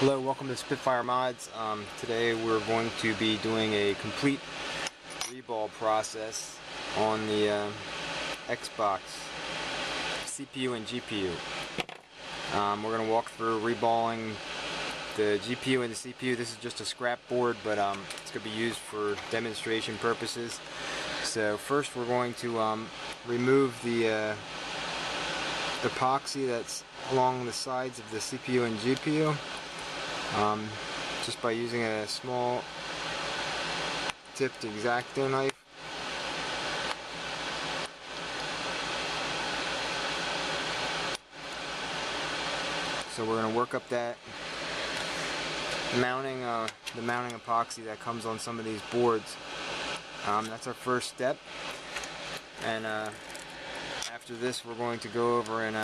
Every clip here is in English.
Hello, welcome to Spitfire Mods. Today we're going to be doing a complete reball process on the XBOX CPU and GPU. We're going to walk through reballing the GPU and the CPU. This is just a scrap board, but it's going to be used for demonstration purposes. So first we're going to remove the epoxy that's along the sides of the CPU and GPU. Just by using a small tipped X-Acto knife. So we're going to work up that mounting, the mounting epoxy that comes on some of these boards. That's our first step, and after this we're going to go over and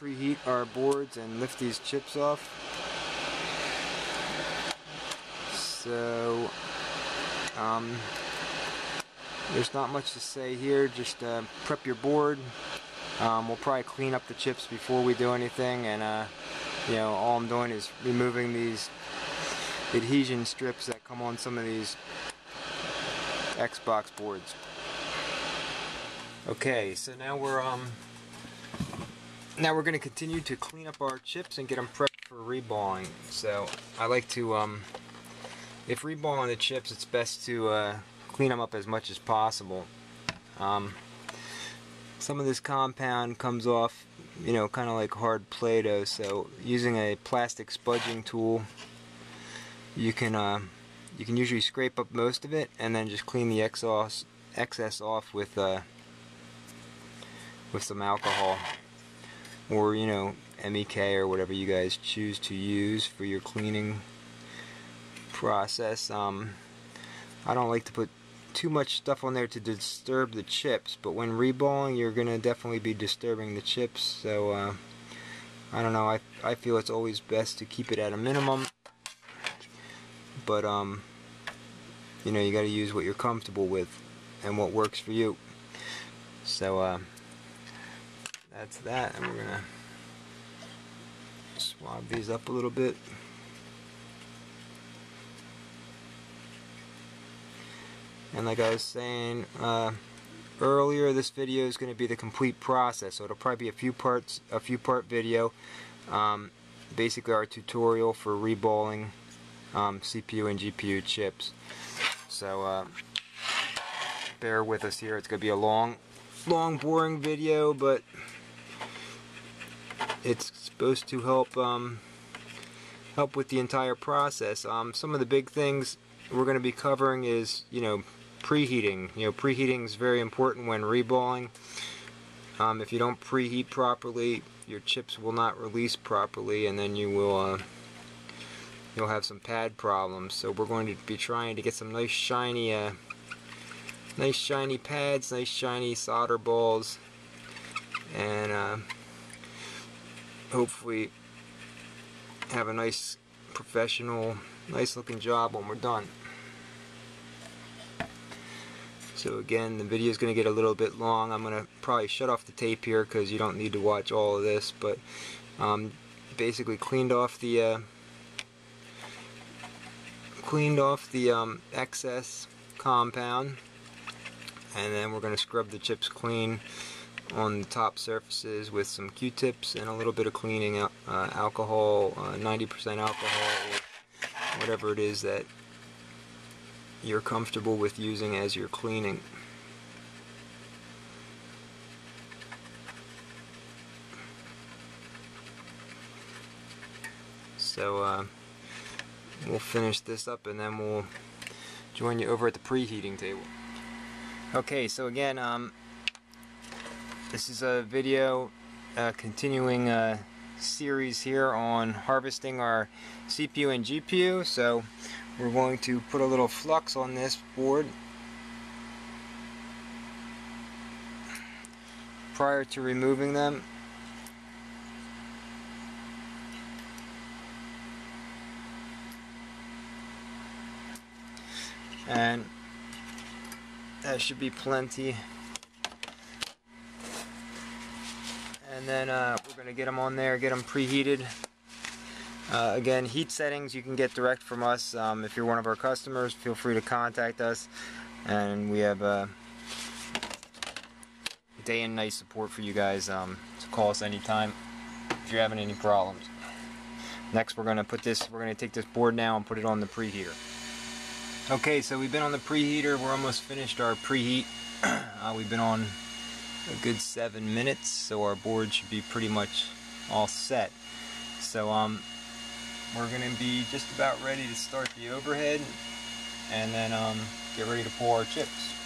preheat our boards and lift these chips off. So there's not much to say here, just prep your board. We'll probably clean up the chips before we do anything, and you know, all I'm doing is removing these adhesion strips that come on some of these XBOX boards. Okay, so now we're going to continue to clean up our chips and get them prepped for reballing. So I like to, if reballing the chips, it's best to clean them up as much as possible. Some of this compound comes off, you know, kind of like hard Play-Doh. So using a plastic spudging tool, you can usually scrape up most of it and then just clean the excess off with some alcohol, or you know, MEK or whatever you guys choose to use for your cleaning process. I don't like to put too much stuff on there to disturb the chips, but when reballing you're gonna definitely be disturbing the chips, so I don't know, I feel it's always best to keep it at a minimum, but you know, you gotta use what you're comfortable with and what works for you. So that's that, and we're gonna swab these up a little bit. And like I was saying earlier, this video is going to be the complete process, so it'll probably be a few part video. Basically, our tutorial for reballing CPU and GPU chips. So bear with us here. It's going to be a long, boring video, but it's supposed to help help with the entire process. Some of the big things we're going to be covering is, you know, preheating. You know, preheating is very important when reballing. If you don't preheat properly, your chips will not release properly, and then you will you'll have some pad problems. So we're going to be trying to get some nice shiny pads, nice shiny solder balls, and hopefully have a nice professional, nice looking job when we're done. So again, the video is going to get a little bit long. I'm going to probably shut off the tape here because you don't need to watch all of this, but basically cleaned off the excess compound, and then we're going to scrub the chips clean on the top surfaces with some Q-tips and a little bit of cleaning alcohol, 90% alcohol, or whatever it is that you're comfortable with using as you're cleaning. So we'll finish this up and then we'll join you over at the preheating table. Okay, so again, this is a video continuing a series here on harvesting our CPU and GPU. So we're going to put a little flux on this board prior to removing them. And that should be plenty. And then we're going to get them on there, get them preheated, Again, heat settings you can get direct from us. If you're one of our customers, feel free to contact us, and we have day and night support for you guys. So call us anytime if you're having any problems. Next, we're going to take this board now and put it on the preheater. Okay, so we've been on the preheater. We're almost finished our preheat. We've been on a good 7 minutes, so our board should be pretty much all set. So we're going to be just about ready to start the overhead and then get ready to pour our chips.